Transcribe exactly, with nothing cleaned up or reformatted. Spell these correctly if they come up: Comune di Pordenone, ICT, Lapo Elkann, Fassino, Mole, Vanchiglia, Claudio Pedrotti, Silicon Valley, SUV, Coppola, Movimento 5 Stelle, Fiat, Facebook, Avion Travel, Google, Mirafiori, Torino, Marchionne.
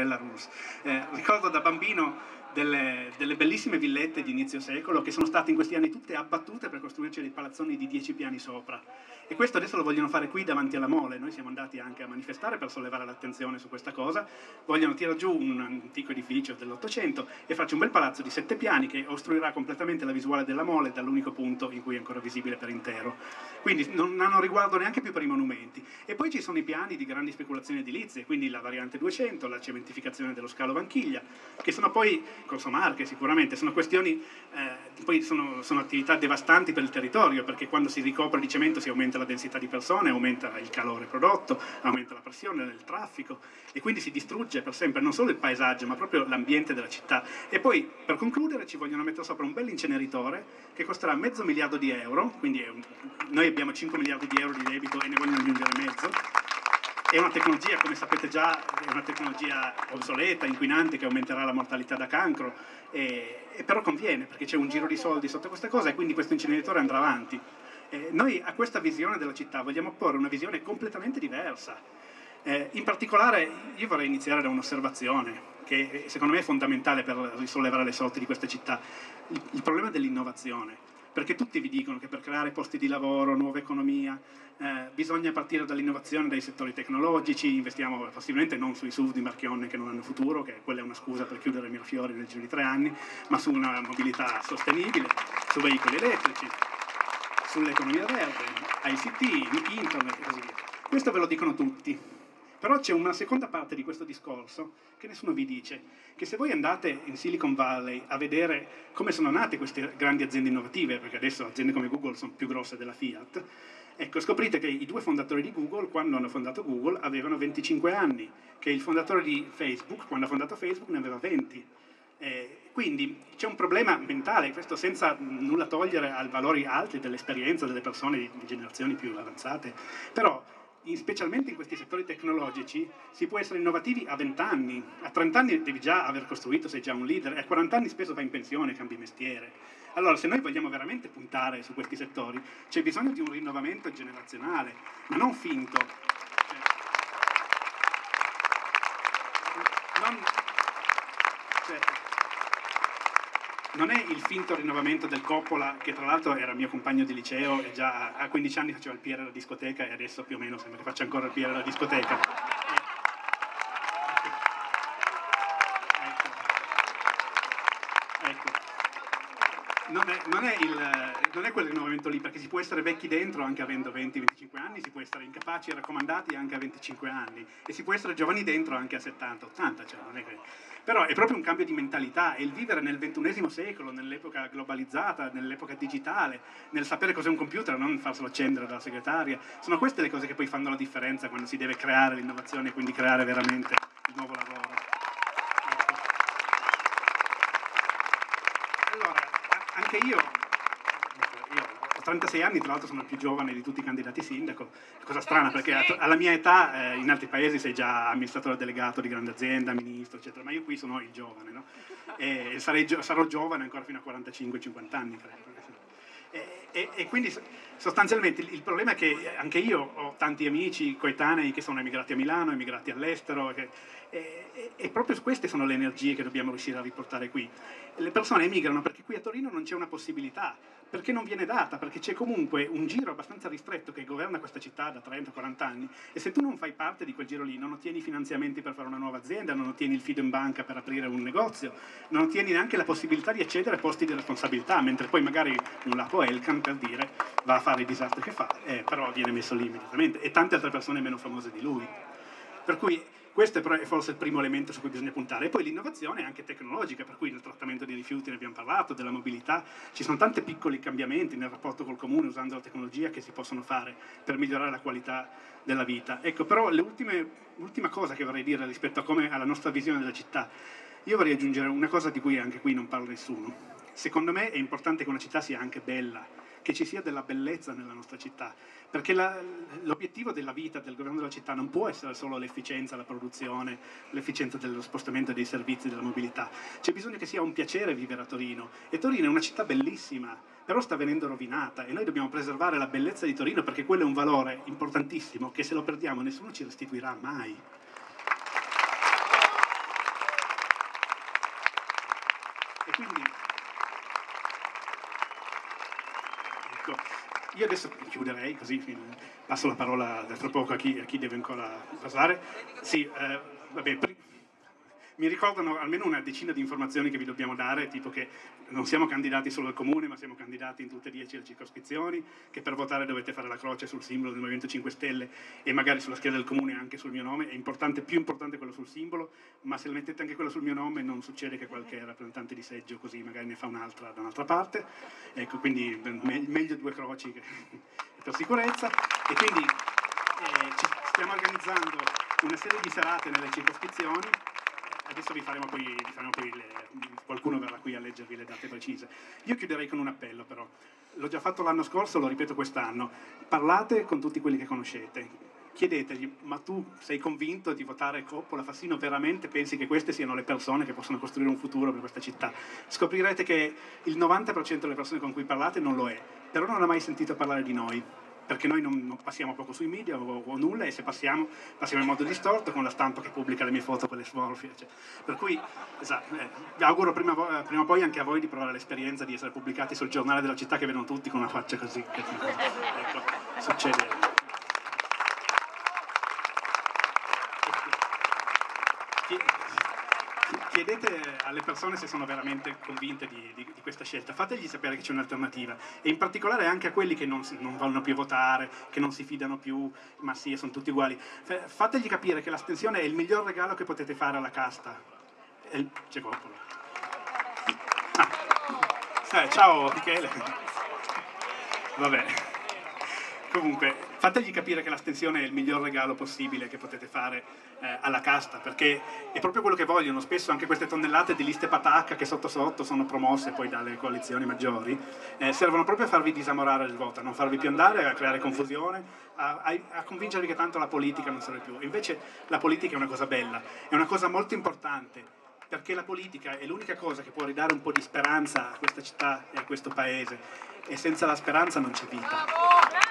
Carrella Rus. Eh, ricordo da bambino delle, delle bellissime villette di inizio secolo che sono state in questi anni tutte abbattute per costruirci dei palazzoni di dieci piani sopra. E questo adesso lo vogliono fare qui davanti alla Mole. Noi siamo andati anche a manifestare per sollevare l'attenzione su questa cosa. Vogliono tirare giù un antico edificio dell'Ottocento e farci un bel palazzo di sette piani che ostruirà completamente la visuale della Mole dall'unico punto in cui è ancora visibile per intero. Quindi non hanno riguardo neanche più per i monumenti. E poi ci sono i piani di grandi speculazioni edilizie, quindi la variante duecento, la cementificazione dello scalo Vanchiglia, che sono poi, Corso Marche sicuramente, sono questioni, eh, poi sono, sono attività devastanti per il territorio, perché quando si ricopre di cemento si aumenta la densità di persone, aumenta il calore prodotto, aumenta la pressione del traffico e quindi si distrugge per sempre non solo il paesaggio ma proprio l'ambiente della città. E poi per concludere ci vogliono mettere sopra un bel inceneritore che costerà mezzo miliardo di euro, quindi è un, noi abbiamo cinque miliardi di euro di debito e ne vogliono aggiungere mezzo. È una tecnologia, come sapete già, è una tecnologia obsoleta, inquinante, che aumenterà la mortalità da cancro, e, e però conviene perché c'è un giro di soldi sotto questa cosa e quindi questo inceneritore andrà avanti. Eh, noi a questa visione della città vogliamo apporre una visione completamente diversa. Eh, in particolare io vorrei iniziare da un'osservazione che secondo me è fondamentale per risollevare le sorti di questa città, il, il problema dell'innovazione. Perché tutti vi dicono che per creare posti di lavoro, nuova economia, eh, bisogna partire dall'innovazione, dai settori tecnologici, investiamo possibilmente non sui S U V di Marchionne che non hanno futuro, che quella è una scusa per chiudere Mirafiori nel giro di tre anni, ma su una mobilità sostenibile, su veicoli elettrici, sull'economia verde, I C T, internet e così via. Questo ve lo dicono tutti. Però c'è una seconda parte di questo discorso che nessuno vi dice, che se voi andate in Silicon Valley a vedere come sono nate queste grandi aziende innovative, perché adesso aziende come Google sono più grosse della Fiat, ecco, scoprite che i due fondatori di Google, quando hanno fondato Google, avevano venticinque anni, che il fondatore di Facebook, quando ha fondato Facebook, ne aveva venti. Eh, quindi c'è un problema mentale, questo senza nulla togliere ai valori alti dell'esperienza delle persone di generazioni più avanzate, però In, specialmente in questi settori tecnologici si può essere innovativi a venti anni, a trenta anni devi già aver costruito, sei già un leader, e a quaranta anni spesso vai in pensione, cambi mestiere. Allora se noi vogliamo veramente puntare su questi settori c'è bisogno di un rinnovamento generazionale, ma non finto, cioè, non, cioè, non è il finto rinnovamento del Coppola, che tra l'altro era mio compagno di liceo e già a quindici anni faceva il P R alla discoteca e adesso più o meno sembra che faccia ancora il P R alla discoteca. Ecco. Ecco. Non è, non è il, non è quel rinnovamento lì, perché si può essere vecchi dentro anche avendo venti venticinque anni, si può essere incapaci e raccomandati anche a venticinque anni e si può essere giovani dentro anche a settanta ottanta, cioè non è che... Però è proprio un cambio di mentalità, è il vivere nel ventunesimo secolo, nell'epoca globalizzata, nell'epoca digitale, nel sapere cos'è un computer, non farselo accendere dalla segretaria. Sono queste le cose che poi fanno la differenza quando si deve creare l'innovazione e quindi creare veramente il nuovo lavoro. Allora, anche io... trentasei anni, tra l'altro sono il più giovane di tutti i candidati sindaco, cosa strana perché alla mia età eh, in altri paesi sei già amministratore delegato di grande azienda, ministro eccetera, ma io qui sono il giovane, no? E sarei, sarò giovane ancora fino a quarantacinque cinquanta anni credo. E, e, e quindi sostanzialmente il problema è che anche io ho tanti amici coetanei che sono emigrati a Milano, emigrati all'estero e, e, e proprio queste sono le energie che dobbiamo riuscire a riportare qui. Le persone emigrano perché qui a Torino non c'è una possibilità, perché non viene data, perché c'è comunque un giro abbastanza ristretto che governa questa città da trenta quaranta anni e se tu non fai parte di quel giro lì non ottieni finanziamenti per fare una nuova azienda, non ottieni il fido in banca per aprire un negozio, non ottieni neanche la possibilità di accedere a posti di responsabilità, mentre poi magari un Lapo Elkann, per dire, va a fare i disastri che fa, eh, però viene messo lì immediatamente, e tante altre persone meno famose di lui. Per cui questo è forse il primo elemento su cui bisogna puntare. E poi l'innovazione è anche tecnologica, per cui nel trattamento dei rifiuti ne abbiamo parlato, della mobilità, ci sono tanti piccoli cambiamenti nel rapporto col comune usando la tecnologia che si possono fare per migliorare la qualità della vita. Ecco, però l'ultima cosa che vorrei dire rispetto a come, alla nostra visione della città, io vorrei aggiungere una cosa di cui anche qui non parla nessuno. Secondo me è importante che una città sia anche bella, che ci sia della bellezza nella nostra città, perché l'obiettivo della vita del governo della città non può essere solo l'efficienza, la produzione, l'efficienza dello spostamento dei servizi, della mobilità. C'è bisogno che sia un piacere vivere a Torino, e Torino è una città bellissima, però sta venendo rovinata e noi dobbiamo preservare la bellezza di Torino perché quello è un valore importantissimo che se lo perdiamo nessuno ci restituirà mai. E quindi, ecco, io adesso chiuderei, così passo la parola da tra poco a chi, a chi deve ancora parlare. Sì, eh, vabbè, mi ricordano almeno una decina di informazioni che vi dobbiamo dare, tipo che non siamo candidati solo al comune, ma siamo candidati in tutte e dieci le circoscrizioni, che per votare dovete fare la croce sul simbolo del Movimento cinque Stelle e magari sulla scheda del comune anche sul mio nome. È importante, più importante quello sul simbolo, ma se mettete anche quello sul mio nome non succede che qualche rappresentante di seggio così magari ne fa un'altra da un'altra parte. Ecco, quindi me meglio due croci che per sicurezza. E quindi eh, ci stiamo organizzando una serie di serate nelle circoscrizioni. Adesso vi faremo poi, vi faremo poi le, qualcuno verrà qui a leggervi le date precise. Io chiuderei con un appello però, l'ho già fatto l'anno scorso, lo ripeto quest'anno: parlate con tutti quelli che conoscete, chiedetegli: ma tu sei convinto di votare Coppola, Fassino? Veramente pensi che queste siano le persone che possono costruire un futuro per questa città? Scoprirete che il novanta per cento delle persone con cui parlate non lo è, però non ha mai sentito parlare di noi, perché noi non, non passiamo poco sui media o, o nulla, e se passiamo, passiamo in modo distorto, con la stampa che pubblica le mie foto con le smorfie. Cioè. Per cui esatto, eh, auguro prima, prima o poi anche a voi di provare l'esperienza di essere pubblicati sul giornale della città che vedono tutti con una faccia così. Che, ecco, succede. Chiedete alle persone se sono veramente convinte di, di, di questa scelta, fategli sapere che c'è un'alternativa, e in particolare anche a quelli che non, non vanno più a votare, che non si fidano più, ma sì, sono tutti uguali. Fategli capire che l'astensione è il miglior regalo che potete fare alla casta. C'è Coppola. Ah. Eh, ciao Michele. Vabbè. Comunque, fategli capire che l'astensione è il miglior regalo possibile che potete fare eh, alla casta, perché è proprio quello che vogliono. Spesso anche queste tonnellate di liste patacca che sotto sotto sono promosse poi dalle coalizioni maggiori eh, servono proprio a farvi disamorare del voto, a non farvi più andare, a creare confusione, a, a, a convincervi che tanto la politica non serve più. Invece la politica è una cosa bella, è una cosa molto importante, perché la politica è l'unica cosa che può ridare un po' di speranza a questa città e a questo paese, e senza la speranza non c'è vita.